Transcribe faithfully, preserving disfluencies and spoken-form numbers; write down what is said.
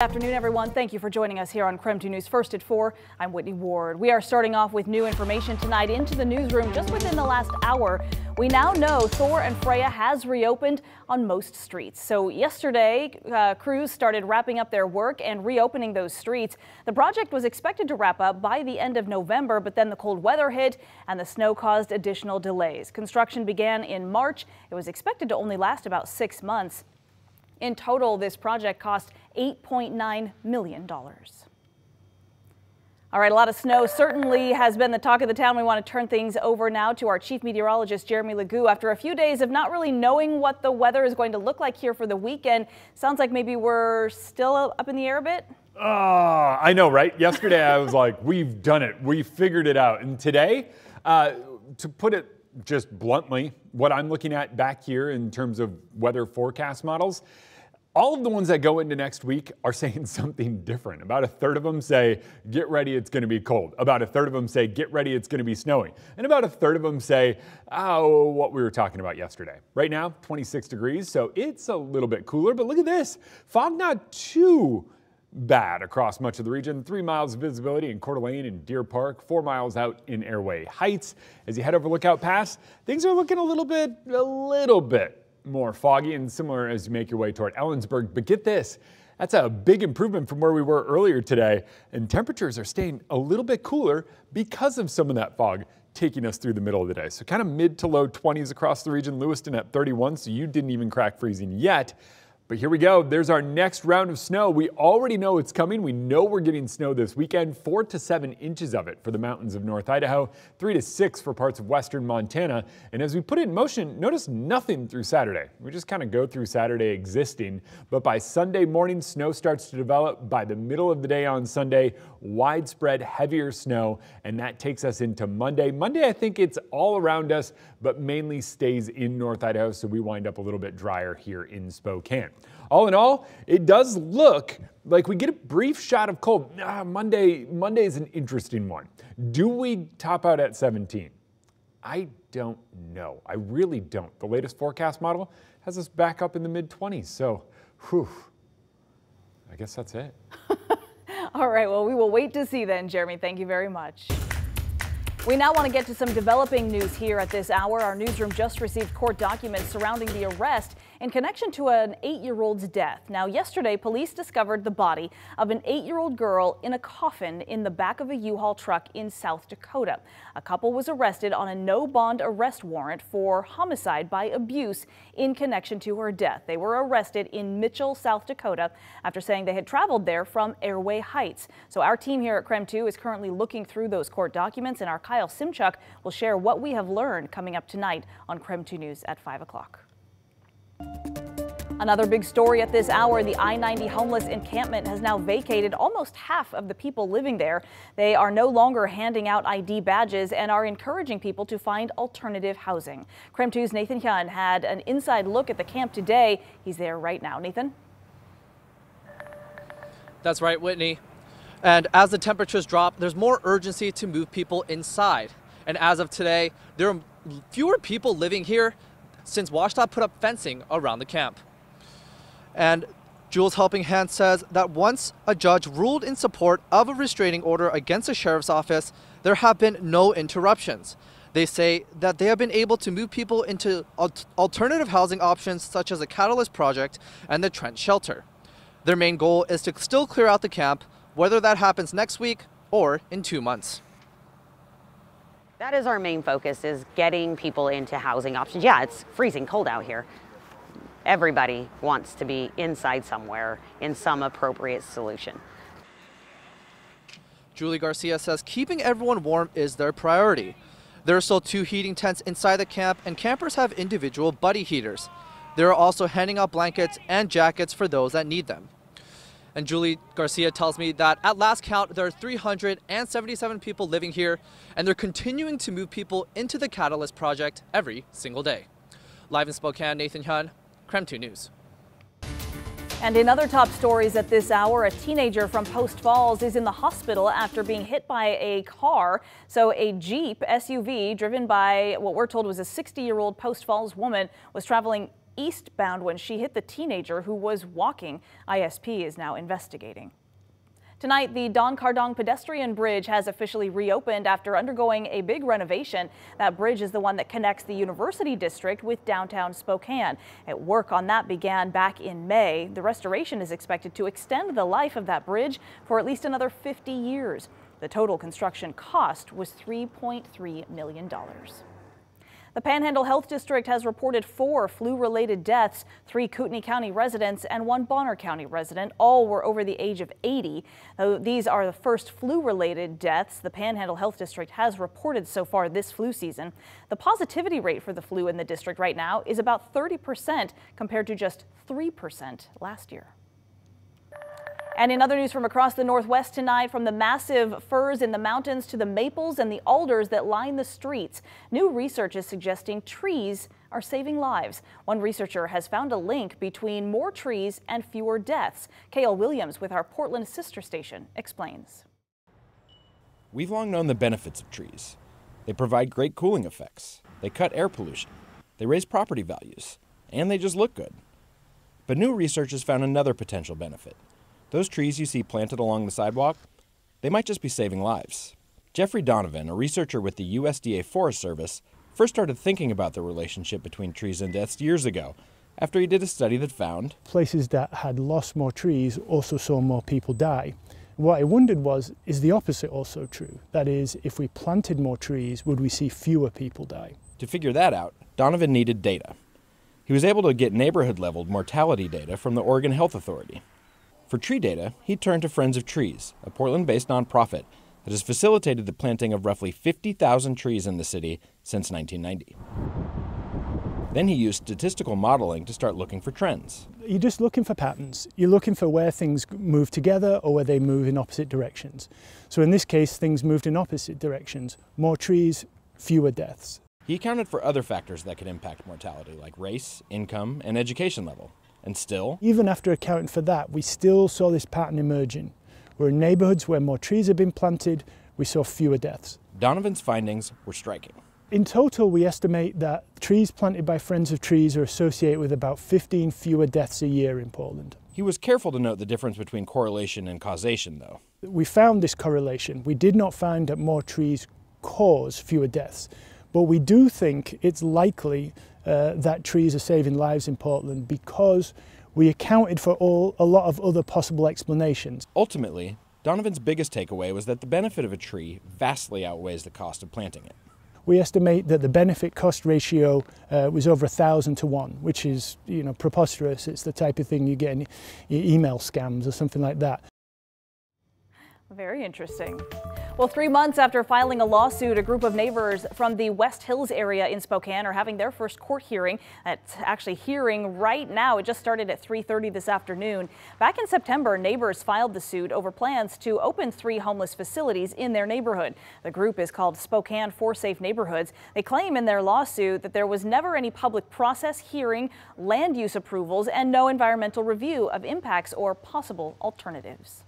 Good afternoon, everyone. Thank you for joining us here on KREM two News First at four. I'm Whitney Ward. We are starting off with new information tonight into the newsroom just within the last hour. We now know Thor and Freya has reopened on most streets. So yesterday, uh, crews started wrapping up their work and reopening those streets. The project was expected to wrap up by the end of November, but then the cold weather hit and the snow caused additional delays. Construction began in March. It was expected to only last about six months. In total, this project cost eight point nine million dollars. All right, a lot of snow certainly has been the talk of the town. We want to turn things over now to our chief meteorologist, Jeremy Lagu. After a few days of not really knowing what the weather is going to look like here for the weekend, sounds like maybe we're still up in the air a bit? Uh, I know, right? Yesterday I was like, we've done it. We figured it out. And today, uh, to put it just bluntly, what I'm looking at back here in terms of weather forecast models, all of the ones that go into next week are saying something different. About a third of them say, get ready, it's going to be cold. About a third of them say, get ready, it's going to be snowing. And about a third of them say, oh, what we were talking about yesterday. Right now, twenty-six degrees, so it's a little bit cooler. But look at this, fog not too bad across much of the region. Three miles of visibility in Coeur d'Alene and Deer Park, four miles out in Airway Heights. As you head over Lookout Pass, things are looking a little bit, a little bit more foggy and similar as you make your way toward Ellensburg. But get this, that's a big improvement from where we were earlier today. And temperatures are staying a little bit cooler because of some of that fog taking us through the middle of the day. So kind of mid to low twenties across the region. Lewiston at thirty-one, so you didn't even crack freezing yet. But here we go. There's our next round of snow. We already know it's coming. We know we're getting snow this weekend. Four to seven inches of it for the mountains of North Idaho, three to six for parts of western Montana. And as we put it in motion, notice nothing through Saturday. We just kind of go through Saturday existing. But by Sunday morning, snow starts to develop. By the middle of the day on Sunday, widespread, heavier snow. And that takes us into Monday. Monday, I think it's all around us, but mainly stays in North Idaho. So we wind up a little bit drier here in Spokane. All in all, it does look like we get a brief shot of cold. Ah, Monday, Monday is an interesting one. Do we top out at seventeen? I don't know. I really don't. The latest forecast model has us back up in the mid twenties. So, whew, I guess that's it. All right, well, we will wait to see then, Jeremy. Thank you very much. We now want to get to some developing news here at this hour. Our newsroom just received court documents surrounding the arrest in connection to an eight-year-old's death. Now, yesterday, police discovered the body of an eight-year-old girl in a coffin in the back of a U-Haul truck in South Dakota. A couple was arrested on a no-bond arrest warrant for homicide by abuse in connection to her death. They were arrested in Mitchell, South Dakota, after saying they had traveled there from Airway Heights. So our team here at KREM two is currently looking through those court documents, and our Simchuk will share what we have learned coming up tonight on KREM two News at five o'clock. Another big story at this hour, the I ninety homeless encampment has now vacated almost half of the people living there. They are no longer handing out I D badges and are encouraging people to find alternative housing. KREM two's Nathan Hyun had an inside look at the camp today. He's there right now. Nathan? That's right, Whitney. And as the temperatures drop, there's more urgency to move people inside. And as of today, there are fewer people living here since WSDOT put up fencing around the camp. And Jules Helping Hand says that once a judge ruled in support of a restraining order against a sheriff's office, there have been no interruptions. They say that they have been able to move people into alternative housing options such as the Catalyst Project and the Trent Shelter. Their main goal is to still clear out the camp, whether that happens next week or in two months. That is our main focus, is getting people into housing options. Yeah, it's freezing cold out here. Everybody wants to be inside somewhere in some appropriate solution. Julie Garcia says keeping everyone warm is their priority. There are still two heating tents inside the camp, and campers have individual buddy heaters. They are also handing out blankets and jackets for those that need them. And Julie Garcia tells me that at last count, there are three hundred seventy-seven people living here, and they're continuing to move people into the Catalyst Project every single day. Live in Spokane, Nathan Hyun, KREM two News. And in other top stories at this hour, a teenager from Post Falls is in the hospital after being hit by a car. So a Jeep S U V driven by what we're told was a sixty-year-old Post Falls woman was traveling eastbound when she hit the teenager who was walking. I S P is now investigating. Tonight, the Don Cardong Pedestrian Bridge has officially reopened after undergoing a big renovation. That bridge is the one that connects the University District with downtown Spokane. And work on that began back in May. The restoration is expected to extend the life of that bridge for at least another fifty years. The total construction cost was three point three million dollars. The Panhandle Health District has reported four flu-related deaths. Three Kootenai County residents and one Bonner County resident. All were over the age of eighty. Though these are the first flu-related deaths the Panhandle Health District has reported so far this flu season. The positivity rate for the flu in the district right now is about thirty percent compared to just three percent last year. And in other news from across the Northwest tonight, from the massive firs in the mountains to the maples and the alders that line the streets, new research is suggesting trees are saving lives. One researcher has found a link between more trees and fewer deaths. Cale Williams with our Portland sister station explains. We've long known the benefits of trees. They provide great cooling effects. They cut air pollution. They raise property values. And they just look good. But new research has found another potential benefit. Those trees you see planted along the sidewalk, they might just be saving lives. Jeffrey Donovan, a researcher with the U S D A Forest Service, first started thinking about the relationship between trees and deaths years ago, after he did a study that found places that had lost more trees also saw more people die. And what I wondered was, is the opposite also true? That is, if we planted more trees, would we see fewer people die? To figure that out, Donovan needed data. He was able to get neighborhood-level mortality data from the Oregon Health Authority. For tree data, he turned to Friends of Trees, a Portland-based nonprofit that has facilitated the planting of roughly fifty thousand trees in the city since nineteen ninety. Then he used statistical modeling to start looking for trends. You're just looking for patterns. You're looking for where things move together or where they move in opposite directions. So in this case, things moved in opposite directions. More trees, fewer deaths. He accounted for other factors that could impact mortality, like race, income, and education level. And still, even after accounting for that, we still saw this pattern emerging. We're in neighborhoods where more trees have been planted, we saw fewer deaths. Donovan's findings were striking. In total, we estimate that trees planted by Friends of Trees are associated with about fifteen fewer deaths a year in Portland. He was careful to note the difference between correlation and causation, though. We found this correlation. We did not find that more trees cause fewer deaths, but we do think it's likely Uh, that trees are saving lives in Portland because we accounted for all a lot of other possible explanations. Ultimately, Donovan's biggest takeaway was that the benefit of a tree vastly outweighs the cost of planting it. We estimate that the benefit-cost ratio uh, was over a thousand to one, which is, you know, preposterous. It's the type of thing you get in your email scams or something like that. Very interesting. Well, three months after filing a lawsuit, a group of neighbors from the West Hills area in Spokane are having their first court hearing. That's actually hearing right now. It just started at three thirty this afternoon. Back in September, neighbors filed the suit over plans to open three homeless facilities in their neighborhood. The group is called Spokane for Safe Neighborhoods. They claim in their lawsuit that there was never any public process, hearing, land use approvals, and no environmental review of impacts or possible alternatives.